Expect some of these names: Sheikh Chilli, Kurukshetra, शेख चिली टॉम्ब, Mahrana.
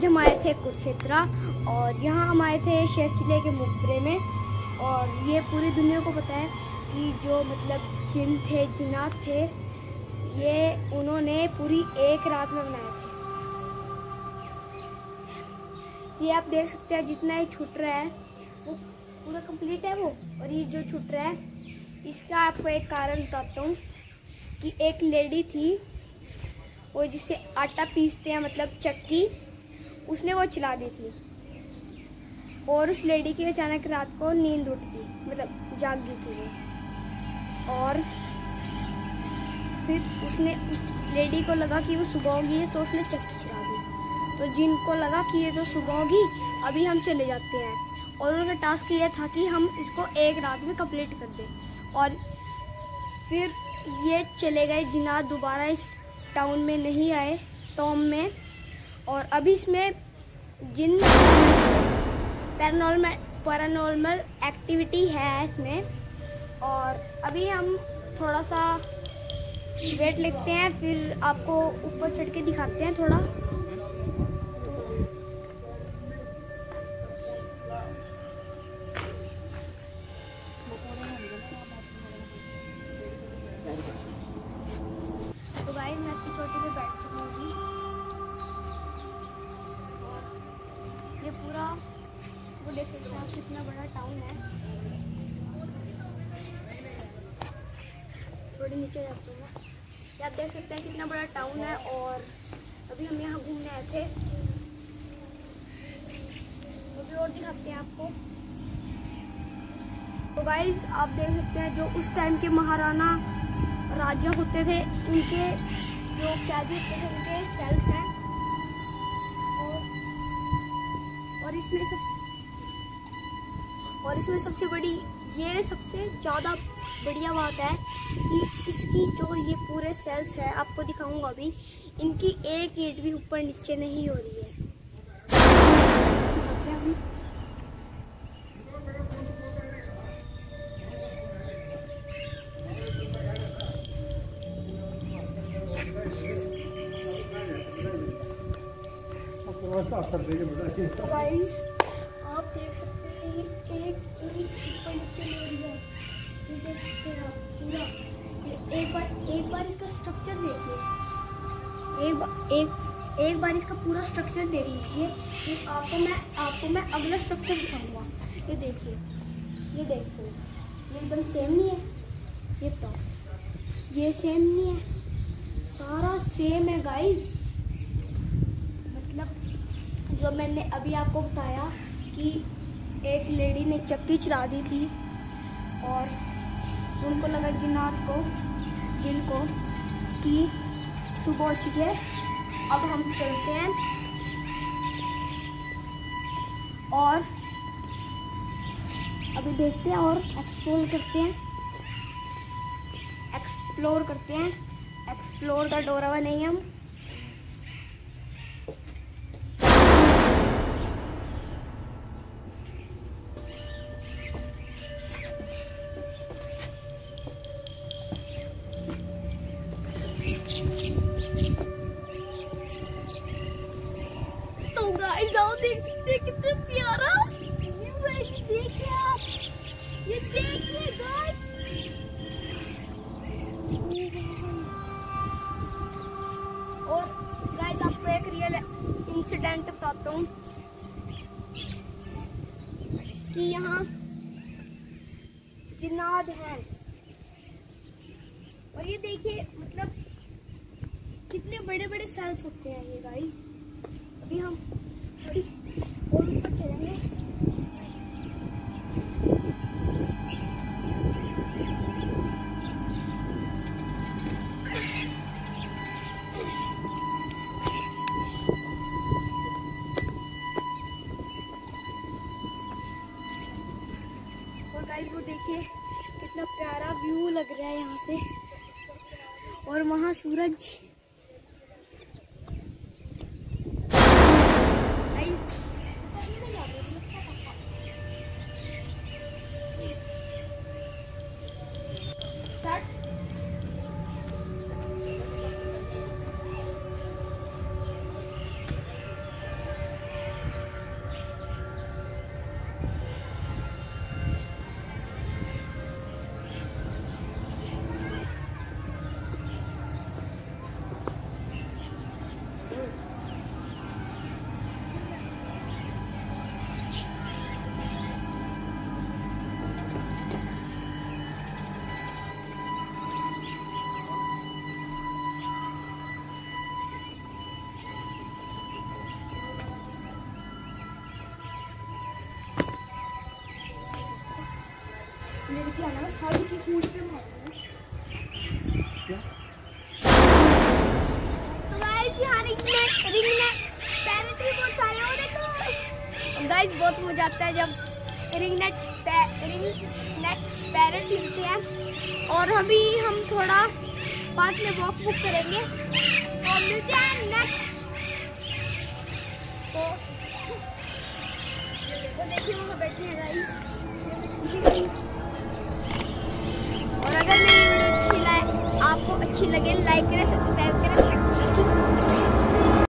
आज हम आए थे कुरुक्षेत्र और यहाँ हम आए थे शेख चिल्ली के मकबरे में। और ये पूरी दुनिया को पता है कि जो मतलब जिन थे जिन्नात थे, ये उन्होंने पूरी एक रात में बनाए थे। ये आप देख सकते हैं, जितना ही छूट रहा है वो पूरा कंप्लीट है वो। और ये जो छूट रहा है इसका आपको एक कारण बताता हूँ कि एक लेडी थी वो जिसे आटा पीसते हैं मतलब चक्की, उसने वो चला दी थी और उस लेडी की अचानक रात को नींद उठ गई, मतलब जाग गई थी वो। और फिर उसने उस लेडी को लगा कि वो सुबह होगी तो उसने चक्की चला दी। तो जिनको लगा कि ये तो सुबह होगी अभी हम चले जाते हैं, और उनका टास्क ये था कि हम इसको एक रात में कंप्लीट कर दें। और फिर ये चले गए जिन्नात, दोबारा इस टाउन में नहीं आए टॉम में। और अभी इसमें जिन पैरानॉर्मल एक्टिविटी है इसमें। और अभी हम थोड़ा सा वेट लेते हैं, फिर आपको ऊपर चढ़ के दिखाते हैं थोड़ा। तो भाई मैं इसकी चोटी पे बैठ चुकी। ये पूरा वो देख सकते हैं कितना बड़ा टाउन है। थोड़ी नीचे जाते हैं, आप देख सकते हैं कितना बड़ा टाउन है। और अभी हम यहाँ घूमने आए थे, वो भी और दिखाते हैं आपको। तो गाइज आप देख सकते हैं जो उस टाइम के महाराणा राजा होते थे, उनके जो कैदी होते थे उनके सेल्स हैं। और इसमें सबसे बड़ी ये सबसे ज़्यादा बढ़िया बात है कि इसकी जो ये पूरे सेल्स है, आपको दिखाऊंगा अभी, इनकी एक ईंट भी ऊपर नीचे नहीं हो रही है। तो गाइस आप देख सकते हैं एक ऊपर नीचे हो रही है। एक बार इसका स्ट्रक्चर देखिए, एक बार इसका पूरा स्ट्रक्चर देख लीजिए। फिर आपको मैं अगला स्ट्रक्चर दिखाऊंगा। ये देखिए, ये एकदम सेम नहीं है, ये तो ये सेम नहीं है, सारा सेम है गाइस। मतलब जो मैंने अभी आपको बताया कि एक लेडी ने चक्की चला दी थी और उनको लगा जिनको कि सुबह हो चुकी है अब हम चलते हैं। और अभी देखते हैं और एक्सप्लोर करते हैं। एक्सप्लोर का डोरा हुआ नहीं हम। कितना प्यारा व्यू है, ये देखिए आप, ये देखिए गाइस। और गाइस आपको एक रियल इंसिडेंट बताता हूँ कि यहाँ जिन्नात हैं। और ये देखिए मतलब कितने बड़े बड़े सेल्स होते हैं ये गाइस। अभी हम और ऊपर चलेंगे। और गाइस वो देखिए कितना प्यारा व्यू लग रहा है यहाँ से। और वहाँ सूरज, गाइस बहुत मजा आता है जब रिंग नेट पैरेट मिलते हैं। और अभी हम थोड़ा बाद में वॉक बुक करेंगे और मिलते हैं नेक्स्ट। तो देखिए वहाँ बैठे हैं गाइस। और अगर मेरी वीडियो अच्छी लगे, लाइक करें, सब्सक्राइब करें।